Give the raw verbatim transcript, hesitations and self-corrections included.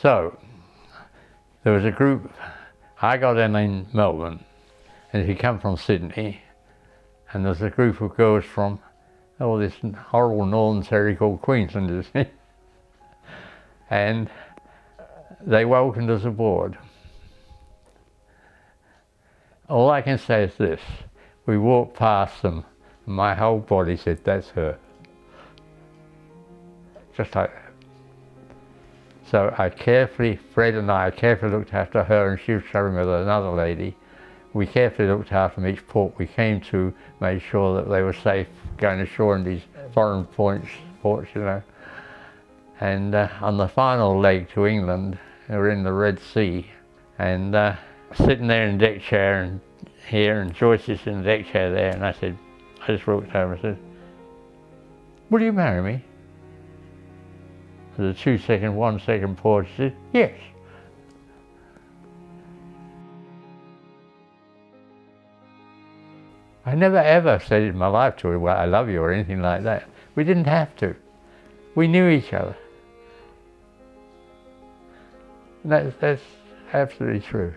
So there was a group, I got in in Melbourne, and he came from Sydney, and there's a group of girls from all oh, this horrible northern area called Queensland, you see. And they welcomed us aboard. All I can say is this, we walked past them, and my whole body said, that's her. Just like that. So I carefully, Fred and I carefully looked after her, and she was traveling with another lady. We carefully looked after them each port we came to, made sure that they were safe going ashore in these foreign points, ports, you know. And uh, on the final leg to England, we were in the Red Sea, and uh, sitting there in the deck chair and here, and Joyce is in the deck chair there, and I said, I just walked over and said, will you marry me? The two second, one second pause, she said, yes. I never ever said in my life to her, well, I love you or anything like that. We didn't have to. We knew each other. And that's, that's absolutely true.